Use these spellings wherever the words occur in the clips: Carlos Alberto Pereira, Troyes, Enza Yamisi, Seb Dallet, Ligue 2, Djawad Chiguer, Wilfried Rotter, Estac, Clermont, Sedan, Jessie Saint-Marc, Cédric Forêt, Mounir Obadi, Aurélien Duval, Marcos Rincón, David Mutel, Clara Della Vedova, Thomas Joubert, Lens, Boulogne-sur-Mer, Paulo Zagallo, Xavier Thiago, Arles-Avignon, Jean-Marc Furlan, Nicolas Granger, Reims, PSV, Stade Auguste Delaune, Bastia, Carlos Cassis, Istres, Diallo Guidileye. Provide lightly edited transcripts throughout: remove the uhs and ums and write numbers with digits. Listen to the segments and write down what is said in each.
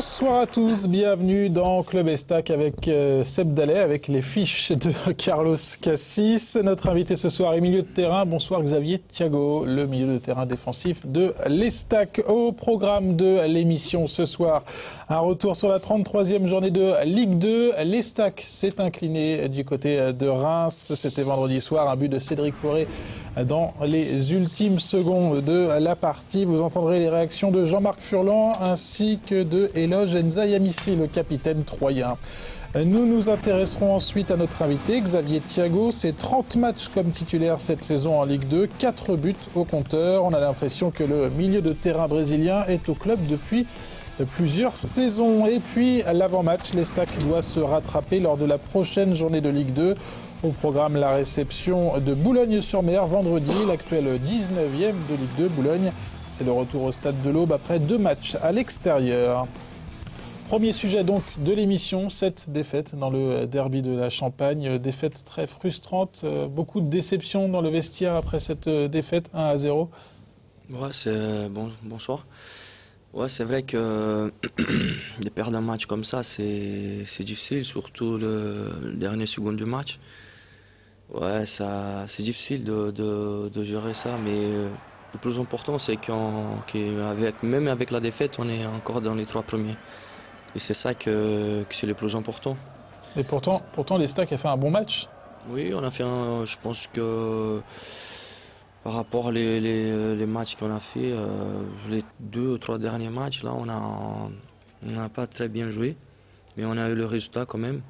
Bonsoir à tous, bienvenue dans Club Estac avec Seb Dallet, avec les fiches de Carlos Cassis. Notre invité ce soir est milieu de terrain. Bonsoir Xavier Thiago, le milieu de terrain défensif de l'Estac. Au programme de l'émission ce soir, un retour sur la 33e journée de Ligue 2. L'Estac s'est incliné du côté de Reims. C'était vendredi soir, un but de Cédric Forêt dans les ultimes secondes de la partie. Vous entendrez les réactions de Jean-Marc Furlan ainsi que de éloge Enza Yamisi, le capitaine troyen. Nous nous intéresserons ensuite à notre invité, Xavier Thiago. C'est 30 matchs comme titulaire cette saison en Ligue 2, 4 buts au compteur. On a l'impression que le milieu de terrain brésilien est au club depuis plusieurs saisons. Et puis l'avant-match, l'Estac doit se rattraper lors de la prochaine journée de Ligue 2. Au programme, la réception de Boulogne-sur-Mer vendredi, l'actuel 19e de Ligue 2. Boulogne, c'est le retour au Stade de l'Aube après 2 matchs à l'extérieur. Premier sujet donc de l'émission, cette défaite dans le derby de la Champagne. Défaite très frustrante, beaucoup de déception dans le vestiaire après cette défaite 1-0. Ouais, bonsoir. Ouais, c'est vrai que de perdre un match comme ça, c'est difficile, surtout le dernier second du match. Ouais, c'est difficile de gérer ça, mais le plus important, c'est qu'avec même avec la défaite, on est encore dans les 3 premiers. Et c'est ça que c'est le plus important. Et pourtant l'Estac a fait un bon match. Oui, on a fait un, je pense que... Par rapport aux les matchs qu'on a fait, les 2 ou 3 derniers matchs, là, on n'a pas très bien joué, mais on a eu le résultat quand même.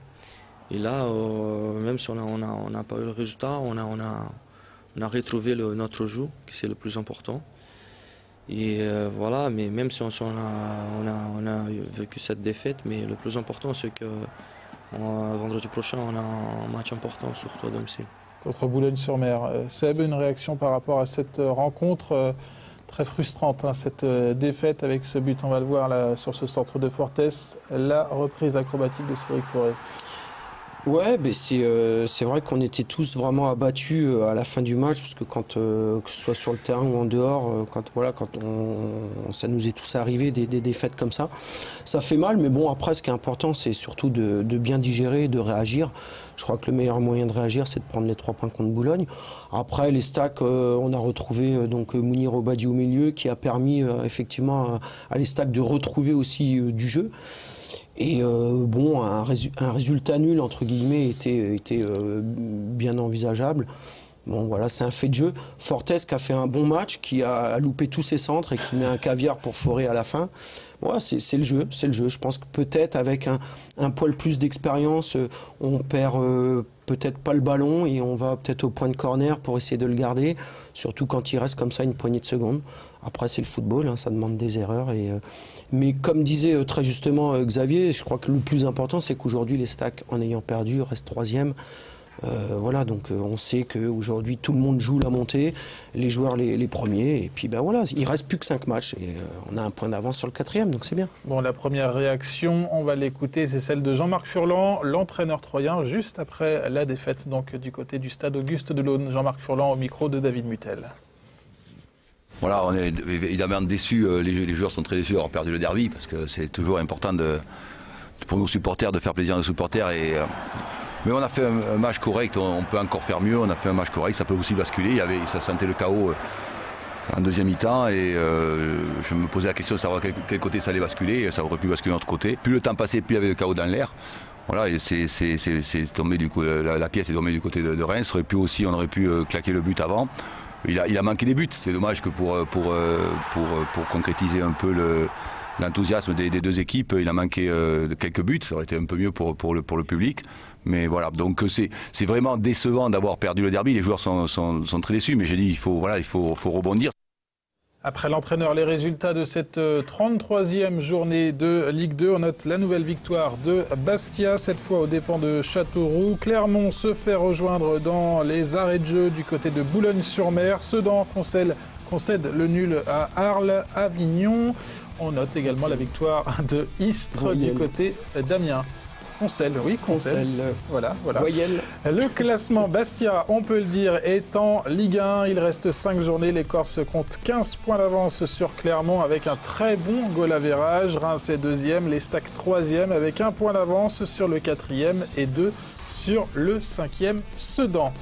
Et là, même si on n'a pas eu le résultat, on a retrouvé notre jeu, qui c'est le plus important. Et voilà, mais même si on a vécu cette défaite, mais le plus important, c'est que vendredi prochain, on a un match important, surtout à domicile. Contre Boulogne-sur-Mer. Seb, une réaction par rapport à cette rencontre très frustrante, hein, cette défaite avec ce but, on va le voir là, sur ce centre de Fortes, la reprise acrobatique de Cédric Forêt. Ouais, mais c'est vrai qu'on était tous vraiment abattus à la fin du match, parce que quand que ce soit sur le terrain ou en dehors, quand ça nous est tous arrivé des défaites comme ça, ça fait mal. Mais bon, après, ce qui est important, c'est surtout de bien digérer, de réagir. Je crois que le meilleur moyen de réagir, c'est de prendre les 3 points contre Boulogne. Après, l'Estac, on a retrouvé donc Mounir Obadi au milieu, qui a permis effectivement à l'Estac de retrouver aussi du jeu. Et bon, un résultat nul, entre guillemets, était bien envisageable. Bon, voilà, c'est un fait de jeu. Fortes qui a fait un bon match, qui a loupé tous ses centres et qui met un caviar pour Forêt à la fin. Bon, ouais, c'est le jeu, c'est le jeu. Je pense que peut-être avec un poil plus d'expérience, on perd peut-être pas le ballon et on va peut-être au point de corner pour essayer de le garder, surtout quand il reste comme ça une poignée de secondes. Après, c'est le football, hein, ça demande des erreurs. Mais comme disait très justement Xavier, je crois que le plus important, c'est qu'aujourd'hui, l'Estac, en ayant perdu, reste 3e. Voilà, donc on sait qu'aujourd'hui, tout le monde joue la montée, les joueurs les premiers. Et puis, ben voilà, il ne reste plus que 5 matchs. Et on a un point d'avance sur le 4e, donc c'est bien. Bon, la première réaction, on va l'écouter, c'est celle de Jean-Marc Furlan, l'entraîneur troyen, juste après la défaite donc, du côté du Stade Auguste Delaune. Jean-Marc Furlan au micro de David Mutel. Voilà, on est évidemment déçus, les joueurs sont très déçus d'avoir perdu le derby, parce que c'est toujours important pour nos supporters de faire plaisir à nos supporters. Mais on a fait un match correct, on peut encore faire mieux, on a fait un match correct, ça peut aussi basculer, ça sentait le chaos en deuxième mi-temps, et je me posais la question de savoir quel côté ça allait basculer, et ça aurait pu basculer de notre côté. Plus le temps passait, plus il y avait le chaos dans l'air. Voilà, et la pièce est tombée du côté de Reims, et puis aussi on aurait pu claquer le but avant. Il a manqué des buts, c'est dommage que pour concrétiser un peu l'enthousiasme des 2 équipes, il a manqué quelques buts, ça aurait été un peu mieux pour le public. Mais voilà, donc c'est vraiment décevant d'avoir perdu le derby, les joueurs sont très déçus, mais j'ai dit il faut rebondir. Après l'entraîneur, les résultats de cette 33e journée de Ligue 2. On note la nouvelle victoire de Bastia, cette fois aux dépens de Châteauroux. Clermont se fait rejoindre dans les arrêts de jeu du côté de Boulogne-sur-Mer. Sedan concède le nul à Arles-Avignon. On note également la victoire de Istres du côté d'Amiens. Concelle, oui, Concelle. Voilà, voilà. Voyelle. Le classement, Bastia, on peut le dire, est en Ligue 1. Il reste 5 journées. Les Corses comptent 15 points d'avance sur Clermont avec un très bon goal average. Reims est deuxième, l'Estac troisième avec 1 point d'avance sur le quatrième et 2 sur le cinquième, Sedan.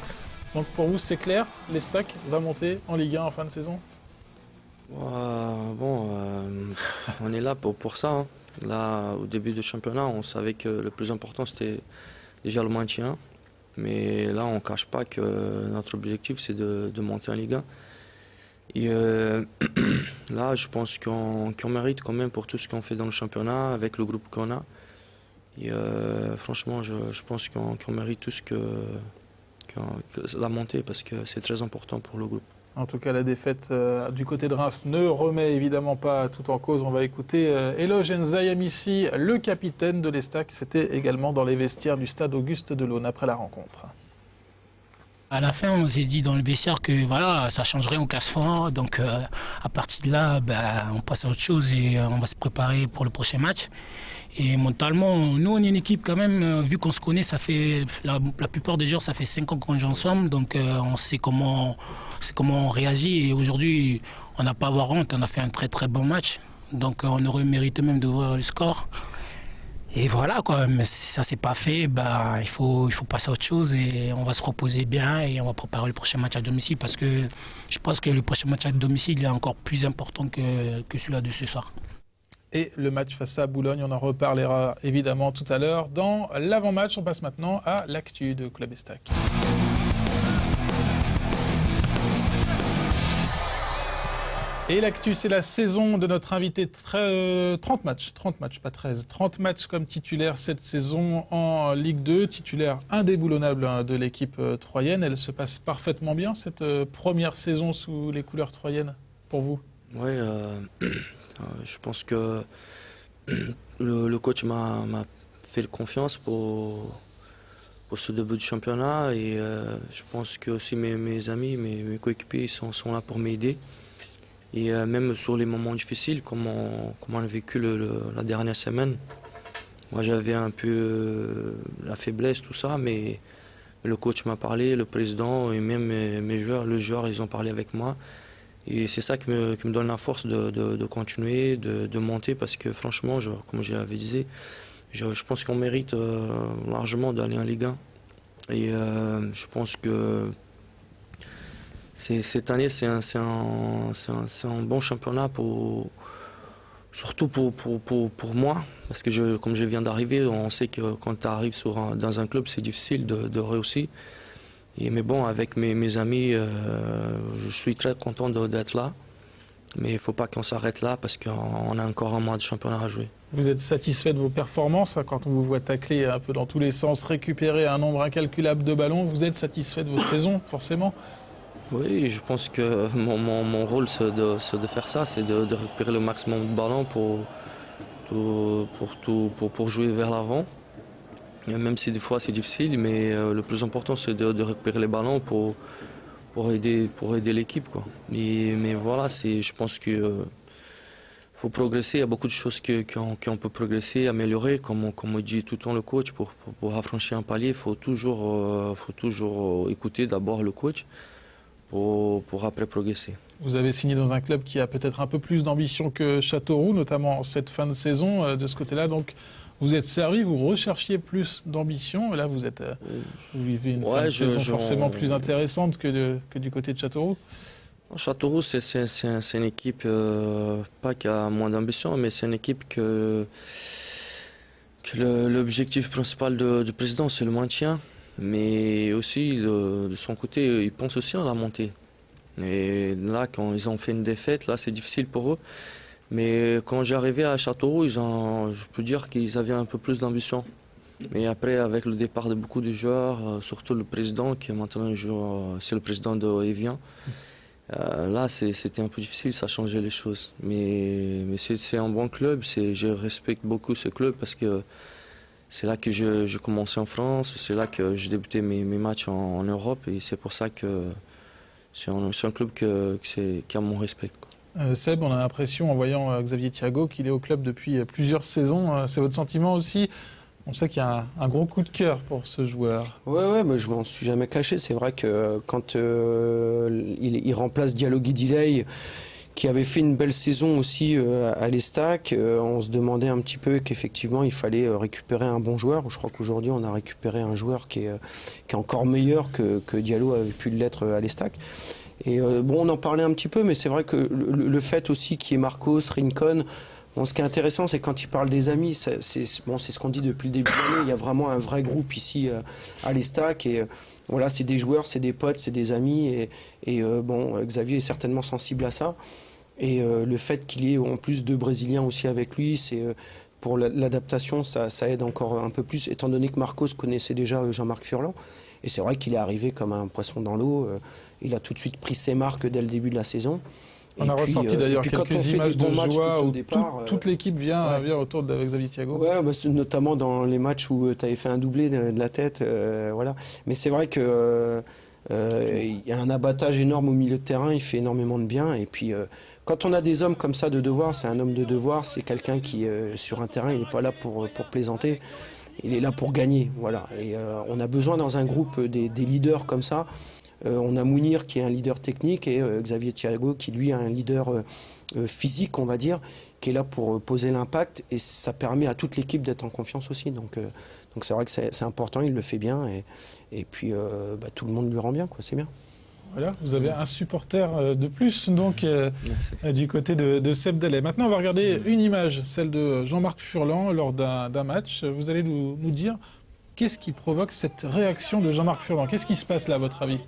Donc pour vous, c'est clair, l'Estac va monter en Ligue 1 en fin de saison? On est là pour ça. Hein. Là, au début du championnat, on savait que le plus important, c'était déjà le maintien. Mais là, on ne cache pas que notre objectif, c'est de monter en Ligue 1. Et là, je pense qu'on mérite quand même pour tout ce qu'on fait dans le championnat, avec le groupe qu'on a. Et franchement, je pense qu'on mérite tout ce que la montée, parce que c'est très important pour le groupe. En tout cas, la défaite du côté de Reims ne remet évidemment pas tout en cause. On va écouter éloge Enza Yamisi, le capitaine de l'Estac. C'était également dans les vestiaires du stade Auguste Delaune après la rencontre. À la fin, on s'est dit dans le vestiaire que voilà, ça changerait au classement. Donc à partir de là, on passe à autre chose et on va se préparer pour le prochain match. Et mentalement, nous, on est une équipe quand même, vu qu'on se connaît, ça fait la plupart des joueurs, ça fait 5 ans qu'on joue ensemble, donc on sait comment on réagit. Et aujourd'hui, on n'a pas à avoir honte, on a fait un très très bon match, donc on aurait mérité même d'ouvrir le score. Et voilà, quoi. Mais si ça ne s'est pas fait, il faut passer à autre chose et on va se reposer bien et on va préparer le prochain match à domicile, parce que je pense que le prochain match à domicile est encore plus important que celui-là de ce soir. Et le match face à Boulogne, on en reparlera évidemment tout à l'heure dans l'avant-match. On passe maintenant à l'actu de Club Estac. Et l'actu, c'est la saison de notre invité. 30 matchs, pas 13. 30 matchs comme titulaire cette saison en Ligue 2. Titulaire indéboulonnable de l'équipe troyenne. Elle se passe parfaitement bien, cette première saison sous les couleurs troyennes, pour vous? Oui, je pense que le coach m'a fait confiance pour ce début de championnat, et je pense que aussi mes amis, mes coéquipiers sont là pour m'aider. Et même sur les moments difficiles, comme on a vécu la dernière semaine, moi j'avais un peu la faiblesse, tout ça, mais le coach m'a parlé, le président et même mes joueurs, ils ont parlé avec moi. Et c'est ça qui me donne la force de continuer, de monter, parce que franchement, comme je l'avais dit, je pense qu'on mérite largement d'aller en Ligue 1. Et je pense que cette année, c'est un bon championnat, surtout pour moi. Parce que comme je viens d'arriver, on sait que quand tu arrives dans un club, c'est difficile de réussir. Mais bon, avec mes amis, je suis très content d'être là. Mais il ne faut pas qu'on s'arrête là, parce qu'on a encore un mois de championnat à jouer. Vous êtes satisfait de vos performances, hein, quand on vous voit tacler un peu dans tous les sens, récupérer un nombre incalculable de ballons? Vous êtes satisfait de votre saison, forcément? Oui, je pense que mon rôle, c'est de faire ça, c'est de récupérer le maximum de ballons pour jouer vers l'avant. Même si des fois c'est difficile, mais le plus important, c'est de récupérer les ballons pour aider l'équipe. Mais voilà, je pense qu'il faut progresser. Il y a beaucoup de choses qu'on peut progresser, améliorer. Comme dit tout le temps le coach, pour affranchir un palier, il faut toujours écouter d'abord le coach pour après progresser. Vous avez signé dans un club qui a peut-être un peu plus d'ambition que Châteauroux, notamment cette fin de saison, de ce côté-là. Donc, vous êtes servi, vous recherchiez plus d'ambition. Là, vous vivez une fin de saison forcément plus intéressante que du côté de Châteauroux. Châteauroux, c'est une équipe, pas qui a moins d'ambition, mais c'est une équipe que l'objectif principal du président, c'est le maintien. Mais aussi, de son côté, ils pensent aussi à la montée. Et là, quand ils ont fait une défaite, là, c'est difficile pour eux. Mais quand j'arrivais à Châteauroux, je peux dire qu'ils avaient un peu plus d'ambition. Mais après, avec le départ de beaucoup de joueurs, surtout le président, qui est maintenant c'est le président de Evian, là, c'était un peu difficile, ça changeait les choses. Mais c'est un bon club, je respecte beaucoup ce club, parce que c'est là que je commençais en France, c'est là que je débutais mes matchs en Europe, et c'est pour ça que c'est un club qui a mon respect. Seb, on a l'impression, en voyant Xavier Thiago, qu'il est au club depuis plusieurs saisons. C'est votre sentiment aussi? On sait qu'il y a un gros coup de cœur pour ce joueur. Ouais, mais je m'en suis jamais caché. C'est vrai que quand il remplace Diallo Guidileye, qui avait fait une belle saison aussi à l'Estac, on se demandait un petit peu qu'effectivement il fallait récupérer un bon joueur. Je crois qu'aujourd'hui on a récupéré un joueur qui est encore meilleur que Diallo avait pu l'être à l'Estac. Et bon, on en parlait un petit peu, mais c'est vrai que le fait aussi qu'il y ait Marcos, Rincón, bon, ce qui est intéressant, c'est quand il parle des amis, c'est bon, ce qu'on dit depuis le début de l'année, il y a vraiment un vrai groupe ici à l'Estac. Et voilà, c'est des joueurs, c'est des potes, c'est des amis. Et bon, Xavier est certainement sensible à ça. Et le fait qu'il y ait en plus deux Brésiliens aussi avec lui, c'est pour l'adaptation, ça aide encore un peu plus, étant donné que Marcos connaissait déjà Jean-Marc Furlan. Et c'est vrai qu'il est arrivé comme un poisson dans l'eau. Il a tout de suite pris ses marques dès le début de la saison. On a ressenti d'ailleurs quelques images de joie où toute l'équipe vient autour de Xavier Thiago. Ouais, bah, notamment dans les matchs où tu avais fait un doublé de la tête. Voilà. Mais c'est vrai que... il y a un abattage énorme au milieu de terrain, il fait énormément de bien. Et puis, quand on a des hommes comme ça de devoir, c'est un homme de devoir, c'est quelqu'un qui, sur un terrain, il n'est pas là pour plaisanter, il est là pour gagner. Voilà. Et on a besoin dans un groupe des leaders comme ça. On a Mounir qui est un leader technique et Xavier Thiago qui, lui, est un leader physique, on va dire, qui est là pour poser l'impact. Et ça permet à toute l'équipe d'être en confiance aussi. Donc c'est vrai que c'est important, il le fait bien et puis tout le monde lui rend bien, quoi, c'est bien. Voilà, vous avez un supporter de plus donc du côté de Seb Dallet. Maintenant on va regarder une image, celle de Jean-Marc Furlan lors d'un match. Vous allez nous dire qu'est-ce qui provoque cette réaction de Jean-Marc Furlan. Qu'est-ce qui se passe là à votre avis?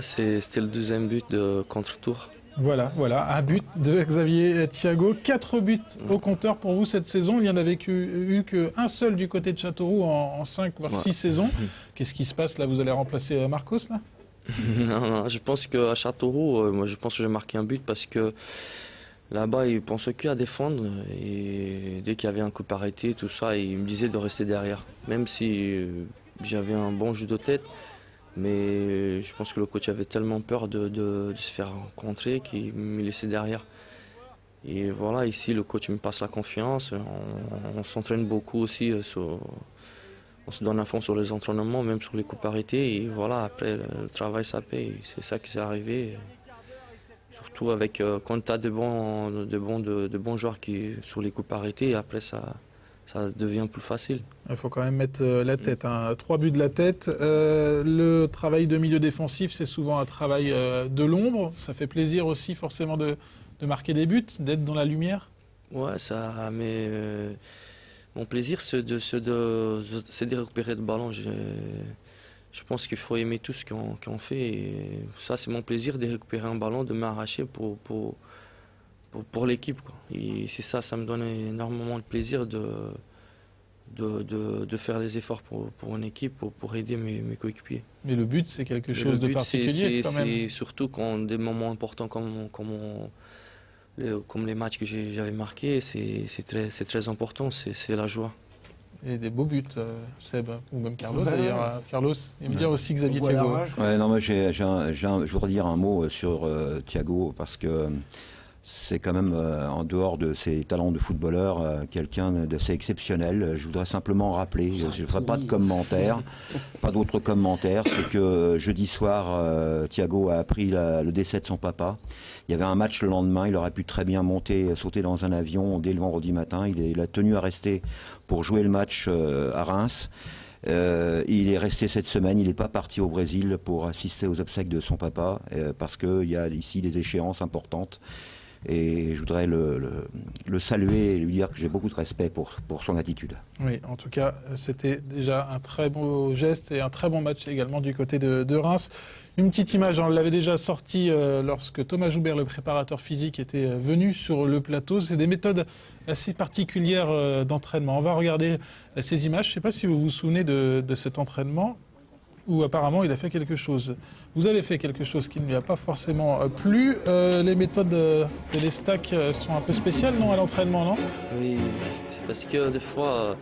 C'était le deuxième but de contre-tour. Voilà, un but de Xavier Thiago. 4 buts au compteur pour vous cette saison. Il n'y en avait eu qu'un seul du côté de Châteauroux en 5 voire 6 saisons. Qu'est-ce qui se passe là? Vous allez remplacer Marcos là? Non, je pense qu'à Châteauroux, moi je pense que j'ai marqué un but parce que là-bas ils pensaient qu'à défendre. Et dès qu'il y avait un coup arrêté, tout ça, ils me disaient de rester derrière. Même si j'avais un bon jeu de tête. Mais je pense que le coach avait tellement peur de se faire rencontrer qu'il me laissait derrière. Et voilà, ici, le coach me passe la confiance. On s'entraîne beaucoup aussi. On se donne à fond sur les entraînements, même sur les coupes arrêtées. Et voilà, après, le travail, ça paye. C'est ça qui s'est arrivé. Surtout avec, quand tu as de bons joueurs sur les coupes arrêtées, après, ça devient plus facile. Il faut quand même mettre la tête. 3 buts de la tête. Le travail de milieu défensif, c'est souvent un travail de l'ombre. Ça fait plaisir aussi forcément de marquer des buts, d'être dans la lumière. Ouais, ça. Mais mon plaisir, c'est de récupérer le ballon. Je pense qu'il faut aimer tout ce qu'on fait. Et ça, c'est mon plaisir de récupérer un ballon, de m'arracher pour l'équipe. Et c'est ça, ça me donne énormément le plaisir de faire les efforts pour une équipe, pour aider mes coéquipiers. Mais le but, c'est quelque chose de particulier quand même. C'est surtout quand des moments importants comme les matchs que j'avais marqués, c'est très important, c'est la joie. Et des beaux buts, Seb, ou même Carlos d'ailleurs. Carlos, il me dit aussi Xavier Thiago. Je voudrais dire un mot sur Thiago parce que c'est quand même, en dehors de ses talents de footballeur, quelqu'un d'assez exceptionnel. Je voudrais simplement rappeler, je ne ferai pas de commentaires, pas d'autres commentaires, c'est que jeudi soir, Thiago a appris le décès de son papa. Il y avait un match le lendemain, il aurait pu très bien sauter dans un avion dès le vendredi matin. Il a tenu à rester pour jouer le match à Reims. Il est resté cette semaine, il n'est pas parti au Brésil pour assister aux obsèques de son papa, parce qu'il y a ici des échéances importantes. Et je voudrais le saluer et lui dire que j'ai beaucoup de respect pour son attitude. Oui, en tout cas, c'était déjà un très beau geste et un très bon match également du côté de Reims. Une petite image, on l'avait déjà sortie lorsque Thomas Joubert, le préparateur physique, était venu sur le plateau. C'est des méthodes assez particulières d'entraînement. On va regarder ces images. Je ne sais pas si vous vous souvenez de cet entraînement où apparemment il a fait quelque chose. Vous avez fait quelque chose qui ne lui a pas forcément plu. Les méthodes de l'Estac sont un peu spéciales, non, à l'entraînement, non? Oui, c'est parce que des fois,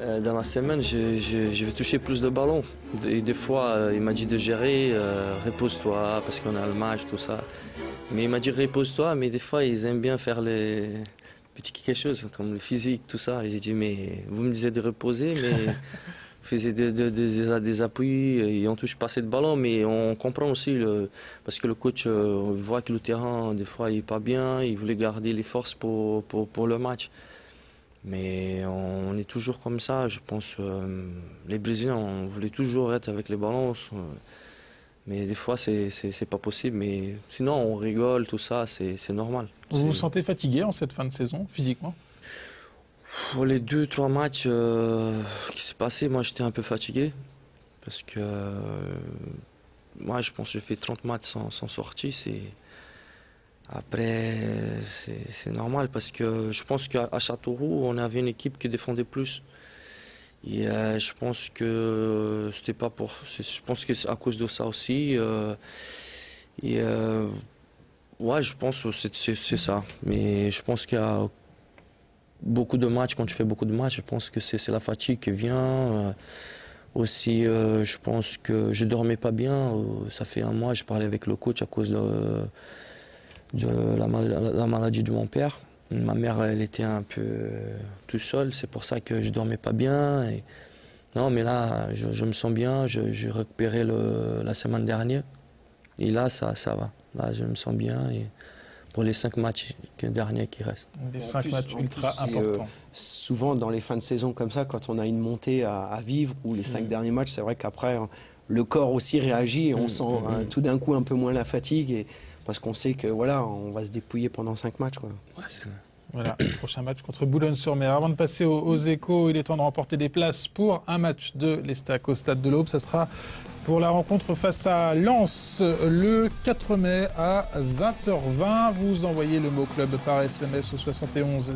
dans la semaine, je vais toucher plus de ballons. Et des fois, il m'a dit de gérer, repose-toi, parce qu'on a le match, tout ça. Mais il m'a dit repose-toi, mais des fois, ils aiment bien faire les... quelque chose, comme le physique, tout ça. Et j'ai dit, mais vous me disiez de reposer, mais vous faisiez des appuis, et on touche pas assez de ballon, mais on comprend aussi, parce que le coach voit que le terrain, des fois, il n'est pas bien, il voulait garder les forces pour le match. Mais on est toujours comme ça, je pense. Les Brésiliens, on voulait toujours être avec les ballons. Mais des fois, c'est pas possible. Mais sinon, on rigole, tout ça, c'est normal. Vous vous sentez fatigué en cette fin de saison, physiquement? Pour les 2-3 matchs qui s'est passé, moi, j'étais un peu fatigué. Parce que moi, je pense que j'ai fait 30 matchs sans sortie. Après, c'est normal parce que je pense qu'à Châteauroux, on avait une équipe qui défendait plus. Et je pense que c'était pas pour. Je pense que c'est à cause de ça aussi. Ouais, je pense que c'est ça. Mais je pense qu'il y a beaucoup de matchs. Quand tu fais beaucoup de matchs, je pense que c'est la fatigue qui vient. Aussi, je pense que je dormais pas bien. Ça fait un mois, je parlais avec le coach à cause de la maladie de mon père. Ma mère, elle était un peu toute seule, c'est pour ça que je dormais pas bien. Et... Non, mais là, je me sens bien, j'ai récupéré la semaine dernière. Et là, ça va. Là, je me sens bien et pour les 5 matchs derniers qui restent. Des 5 matchs ultra importants. Souvent, dans les fins de saison comme ça, quand on a une montée à vivre, ou les 5 derniers matchs, c'est vrai qu'après, le corps aussi réagit et on sent tout d'un coup un peu moins la fatigue. Parce qu'on sait que voilà, on va se dépouiller pendant 5 matchs. Quoi. Ouais, voilà, le prochain match contre Boulogne-sur-Mer. Avant de passer aux échos, il est temps de remporter des places pour un match de l'Estac au Stade de l'Aube. Ça sera pour la rencontre face à Lens le 4 mai à 20h20. Vous envoyez le mot club par SMS au 71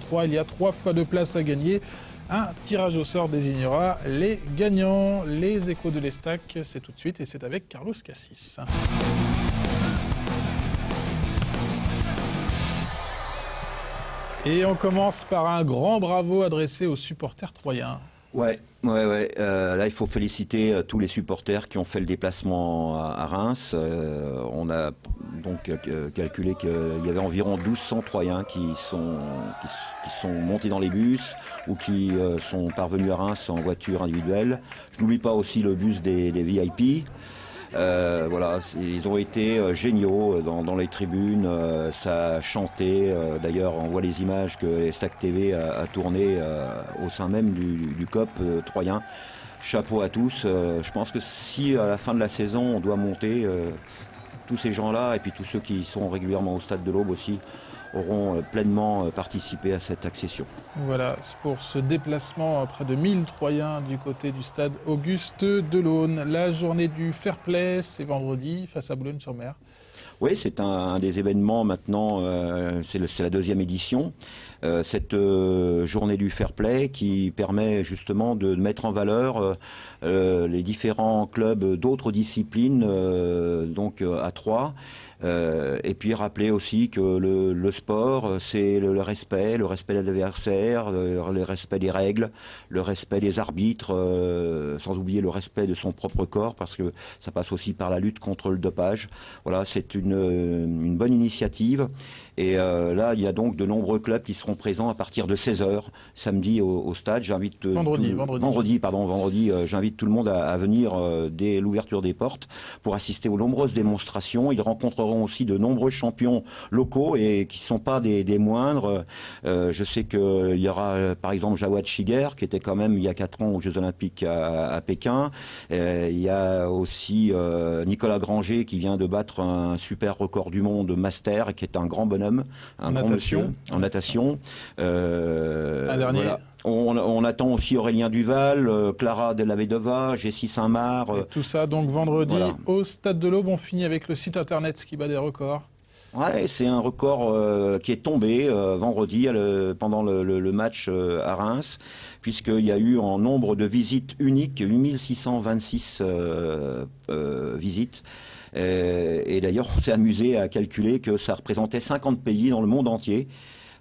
003. Il y a 3 fois 2 places à gagner. Un tirage au sort désignera les gagnants. Les échos de l'Estac, c'est tout de suite et c'est avec Carlos Cassis. Et on commence par un grand bravo adressé aux supporters troyens. Ouais. Là, il faut féliciter tous les supporters qui ont fait le déplacement à Reims. On a donc calculé qu'il y avait environ 1200 Troyens qui sont montés dans les bus ou qui sont parvenus à Reims en voiture individuelle. Je n'oublie pas aussi le bus des VIP. Voilà, ils ont été géniaux dans les tribunes, ça a chanté, d'ailleurs on voit les images que Estac TV a tournées au sein même du COP troyen. Chapeau à tous, je pense que si à la fin de la saison on doit monter, tous ces gens-là et puis tous ceux qui sont régulièrement au Stade de l'Aube aussi, auront pleinement participé à cette accession. Voilà, pour ce déplacement, près de 1000 Troyens du côté du stade Auguste Delaune. La journée du fair play, c'est vendredi, face à Boulogne-sur-Mer. Oui, c'est un des événements maintenant, c'est la 2e édition. Cette journée du fair play qui permet justement de mettre en valeur les différents clubs d'autres disciplines, donc à Troyes. Et puis rappeler aussi que le sport, c'est le respect de l'adversaire, le respect des règles, le respect des arbitres, sans oublier le respect de son propre corps, parce que ça passe aussi par la lutte contre le dopage. Voilà, c'est une bonne initiative. Et là, il y a donc de nombreux clubs qui seront présents à partir de 16h, samedi au stade. J'invite vendredi, j'invite tout le monde à venir dès l'ouverture des portes pour assister aux nombreuses démonstrations. Ils rencontreront aussi de nombreux champions locaux et qui ne sont pas des moindres. Je sais qu'il y aura par exemple Djawad Chiguer qui était quand même il y a 4 ans aux Jeux Olympiques à Pékin. Il y a aussi Nicolas Granger qui vient de battre un super record du monde master qui est un grand bonheur. Un grand monsieur en natation. Un dernier. Voilà. On attend aussi Aurélien Duval, Clara Della Vedova, Jessie Saint-Marc. Tout ça donc vendredi au Stade de l'Aube. On finit avec le site internet qui bat des records. Ouais, c'est un record qui est tombé vendredi pendant le match à Reims, puisqu'il y a eu en nombre de visites uniques 8626 visites. Et d'ailleurs, on s'est amusé à calculer que ça représentait 50 pays dans le monde entier.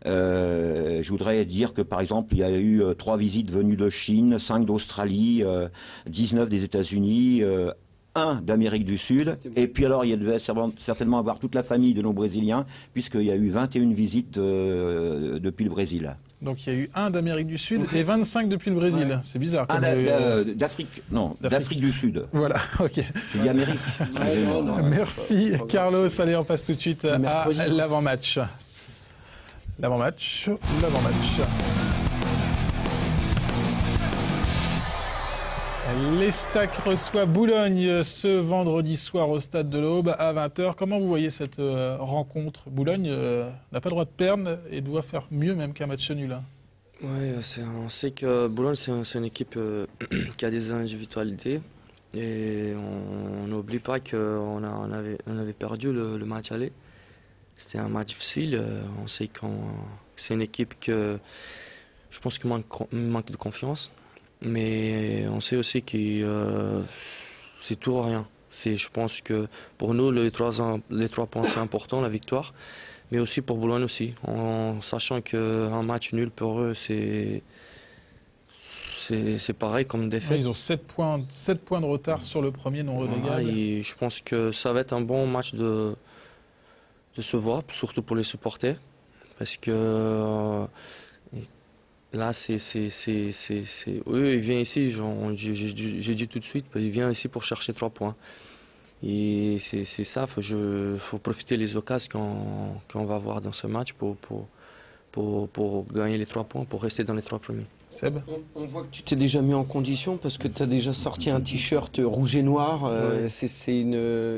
Je voudrais dire que, par exemple, il y a eu 3 visites venues de Chine, 5 d'Australie, 19 des États-Unis, un d'Amérique du Sud, et puis alors il devait certainement avoir toute la famille de nos Brésiliens, puisqu'il y a eu 21 visites depuis le Brésil. Donc il y a eu un d'Amérique du Sud et 25 depuis le Brésil. Ouais. C'est bizarre. Un d'Afrique, non, d'Afrique du Sud. Voilà, ok. Je dis Amérique. Merci Carlos. Allez, on passe tout de suite à l'avant-match. L'avant-match, l'avant-match. L'Estac reçoit Boulogne ce vendredi soir au Stade de l'Aube à 20h. Comment vous voyez cette rencontre? Boulogne n'a pas le droit de perdre et doit faire mieux même qu'un match nul. Oui, on sait que Boulogne, c'est une équipe qui a des individualités. Et on n'oublie pas qu'on avait perdu le match aller. C'était un match difficile. On sait que c'est une équipe que je pense qu'il manque de confiance. Mais on sait aussi que c'est tout ou rien. Je pense que pour nous, les trois points, c'est important, la victoire. Mais aussi pour Boulogne aussi, en sachant qu'un match nul pour eux, c'est pareil comme défaite. Ils ont 7 points de retard sur le premier non relégable. Ah, je pense que ça va être un bon match de se voir, surtout pour les supporters. Parce que... là, eux, ils viennent ici, j'ai dit tout de suite, ils viennent ici pour chercher 3 points. Et c'est ça, il faut profiter des occasions qu'on va avoir dans ce match pour gagner les 3 points, pour rester dans les 3 premiers. Seb, on voit que tu t'es déjà mis en condition parce que tu as déjà sorti un t-shirt rouge et noir. Ouais. C'est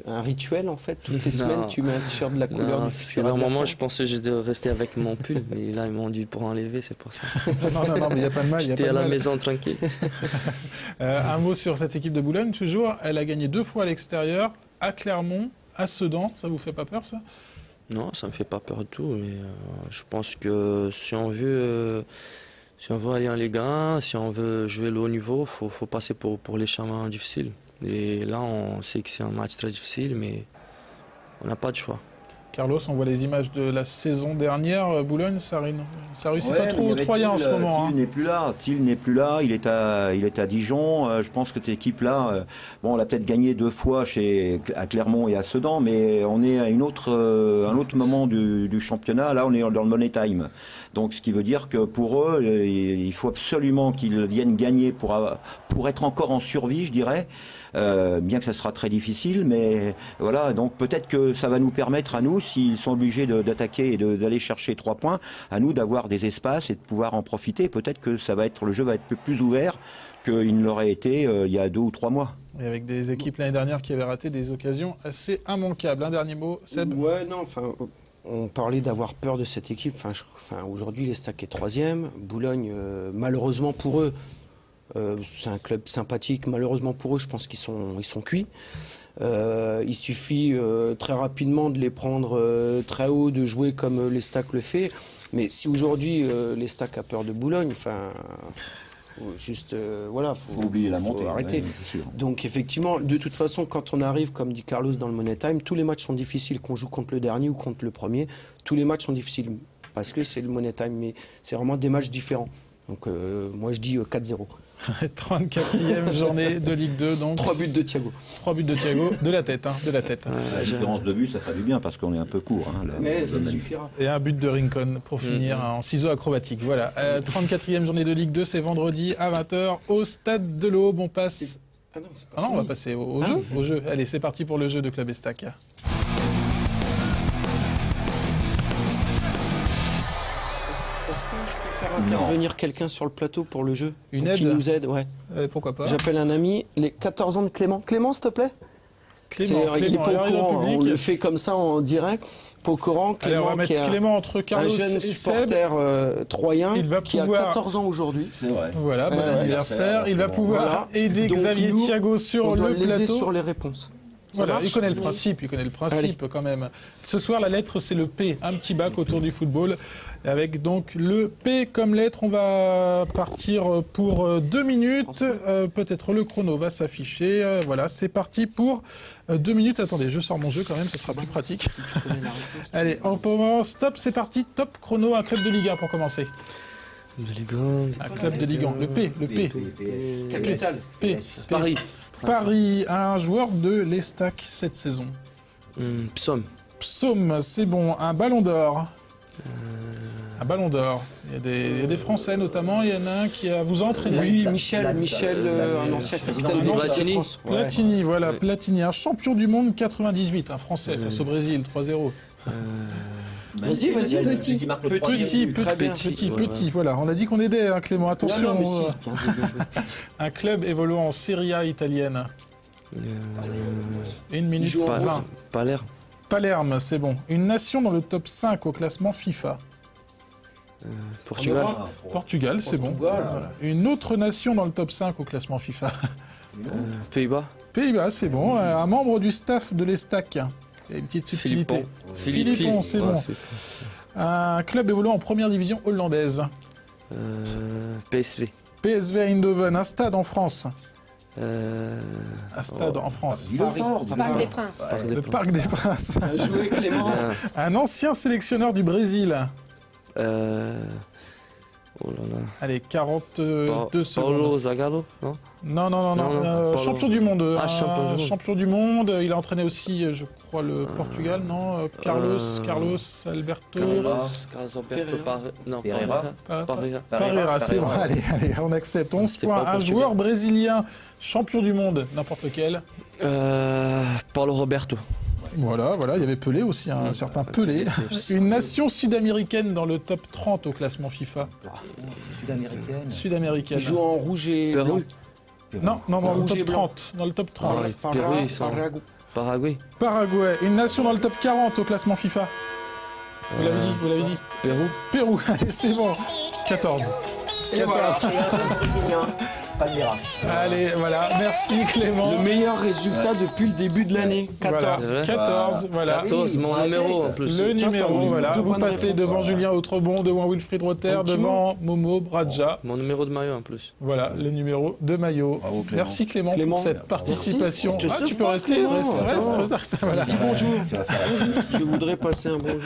un rituel en fait. Toutes les semaines, tu mets un t-shirt de la couleur du futur. À un moment, je pensais juste de rester avec mon pull, mais là, ils m'ont dit pour enlever, c'est pour ça. Non, mais il n'y a pas de mal. J'étais à la maison tranquille. Un mot sur cette équipe de Boulogne, toujours. Elle a gagné 2 fois à l'extérieur, à Clermont, à Sedan. Ça vous fait pas peur, ça? Non, ça me fait pas peur du tout. Mais je pense que si on veut. Si on veut aller en Ligue 1, si on veut jouer le haut niveau, il faut passer pour les chemins difficiles. Et là, on sait que c'est un match très difficile, mais on n'a pas de choix. Carlos, on voit les images de la saison dernière. Boulogne, ça réussit pas trop aux Troyens en ce moment. Thiel n'est plus là. Thiel n'est plus là. Il est à Dijon. Je pense que cette équipe-là, bon, on l'a peut-être gagné 2 fois à Clermont et à Sedan, mais on est à un autre moment du championnat. Là, on est dans le money time. Donc, ce qui veut dire que pour eux, il faut absolument qu'ils viennent gagner pour être encore en survie, je dirais. Bien que ça sera très difficile, mais voilà. Donc, peut-être que ça va nous permettre à nous, s'ils sont obligés d'attaquer et d'aller chercher 3 points, à nous d'avoir des espaces et de pouvoir en profiter. Peut-être que le jeu va être plus ouvert qu'il ne l'aurait été il y a 2 ou 3 mois. Et avec des équipes l'année dernière qui avaient raté des occasions assez immanquables. Un dernier mot, Seb? Ouais, non, enfin, on parlait d'avoir peur de cette équipe. Enfin, aujourd'hui, l'Estac est 3e. Boulogne, malheureusement pour eux, c'est un club sympathique. Malheureusement pour eux, je pense qu'ils sont cuits. Il suffit très rapidement de les prendre très haut, de jouer comme l'Estac le fait. Mais si aujourd'hui l'Estac a peur de Boulogne, enfin, juste voilà, faut oublier la montée, arrêter. Ouais, donc effectivement, de toute façon, quand on arrive, comme dit Carlos dans le Money Time, tous les matchs sont difficiles. Qu'on joue contre le dernier ou contre le premier, tous les matchs sont difficiles parce que c'est le Money Time. Mais c'est vraiment des matchs différents. Donc moi je dis 4-0. 34e journée de Ligue 2. Donc 3 buts de Thiago. 3 buts de Thiago, de la tête. Hein, de la tête. La différence de but, ça fera du bien parce qu'on est un peu court. Hein, mais ça suffira. Et un but de Rincón pour finir en ciseaux acrobatiques. Voilà. 34e journée de Ligue 2, c'est vendredi à 20h au Stade de l'Aube. On passe. Ah non, c'est pas fini. On va passer au jeu. Allez, c'est parti pour le jeu de Club Estac. Intervenir quelqu'un sur le plateau pour le jeu. Une aide qui nous aide, ouais. Pourquoi pas. J'appelle un ami, les 14 ans de Clément. Clément, s'il te plaît. Clément, il n'est pas au courant, on le fait comme ça en direct. Pas au courant, Clément. Alors on va mettre Clément entre Carlos et Seb. Un jeune supporter troyen qui a 14 ans aujourd'hui. C'est vrai. Voilà, bon anniversaire. Il va pouvoir aider Xavier Thiago sur le plateau. Sur les réponses. Voilà, il connaît le principe. Allez. Quand même. Ce soir, la lettre, c'est le P. Un petit bac autour du football. Avec donc le P comme lettre. On va partir pour 2 minutes. Peut-être le chrono va s'afficher. Voilà, c'est parti pour 2 minutes. Attendez, je sors mon jeu quand même, ça sera plus pratique. Allez, on commence. Top, c'est parti. Top chrono, un club de Ligue 1 pour commencer. Un club de Ligue 1. Le P. Capitale. Paris. Paris à un joueur de l'Estac cette saison. Psaume. Psaume, c'est bon. Un ballon d'or. Un ballon d'or. Il y a des Français notamment, il y en a un qui a vous entraîné. Oui, Michel, un ancien capitaine de Platini. Platini, voilà, ouais. Platini, un champion du monde 98, un Français face au Brésil, 3-0. Vas-y, petit, voilà. On a dit qu'on aidait, hein, Clément, attention. Non, non, un club évoluant en Serie A italienne. 1 minute 20. Palerme. Palerme, c'est bon. Une nation dans le top 5 au classement FIFA. Portugal. Portugal, c'est bon. Une autre nation dans le top 5 au classement FIFA. Pays-Bas. Pays-Bas, c'est bon. Un membre du staff de l'Estac. Il y a une petite subtilité. Philippon, c'est bon. Un club évoluant en première division hollandaise. PSV. PSV à Eindhoven, un stade en France. Un stade en France. Parc des Princes. Le Parc des Princes. Joué Clément. Un ancien sélectionneur du Brésil. Oh là là. Allez, 42 secondes. Paulo Zagallo, non, non. Champion du monde. Ah, champion du monde. Il a entraîné aussi, je crois, le Portugal, non? Carlos Alberto. Pereira, c'est vrai. Allez, on accepte. 11 points. Un joueur brésilien, champion du monde, n'importe lequel. Paulo Roberto. Voilà, il y avait Pelé aussi, un certain Pelé. Une nation sud-américaine dans le top 30 au classement FIFA. Sud-américaine. Sud-américaine. Joue en rouge et blanc. Non, dans le top 30. Dans le top 30. Paraguay. Paraguay. Une nation dans le top 40 au classement FIFA. Vous l'avez dit, Pérou. Allez, c'est bon. 14. Et voilà. Pas de grâce. Allez, voilà. Merci Clément. Le meilleur résultat depuis le début de l'année. 14. Voilà. 14, voilà. 14, mon numéro en plus. Le numéro, voilà. Vous passez devant Julien Autrebon, devant Wilfried Rotter, devant Momo Bradja. Mon numéro de maillot en plus. Voilà, le numéro de maillot. Bravo, Clément. Merci Clément, pour cette participation. Ah, tu peux rester. Reste. Voilà. Bonjour. Je voudrais passer un bonjour.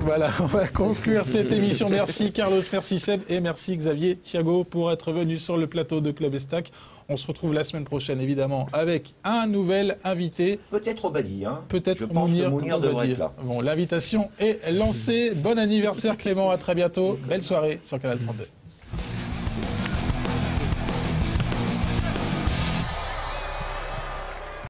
Voilà, on va conclure cette émission. Merci Carlos, merci Seb et merci Xavier Thiago pour être venu sur le plateau de Club Estac. On se retrouve la semaine prochaine, évidemment, avec un nouvel invité. Peut-être Obadi, hein. Peut-être Mounir devrait être là. Bon, l'invitation est lancée. Bon anniversaire, Clément. À très bientôt. Belle soirée sur Canal 32.